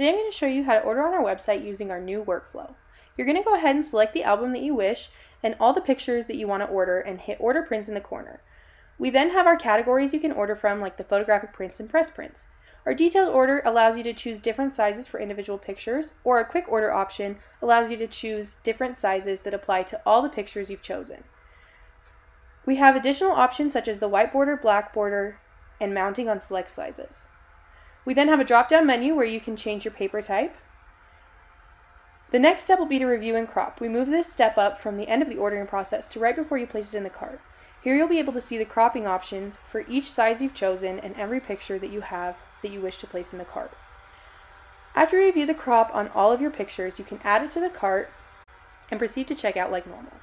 Today I'm going to show you how to order on our website using our new workflow. You're going to go ahead and select the album that you wish and all the pictures that you want to order and hit order prints in the corner. We then have our categories you can order from, like the photographic prints and press prints. Our detailed order allows you to choose different sizes for individual pictures, or a quick order option allows you to choose different sizes that apply to all the pictures you've chosen. We have additional options such as the white border, black border, and mounting on select sizes. We then have a drop-down menu where you can change your paper type. The next step will be to review and crop. We move this step up from the end of the ordering process to right before you place it in the cart. Here you'll be able to see the cropping options for each size you've chosen and every picture that you have that you wish to place in the cart. After you review the crop on all of your pictures, you can add it to the cart and proceed to checkout like normal.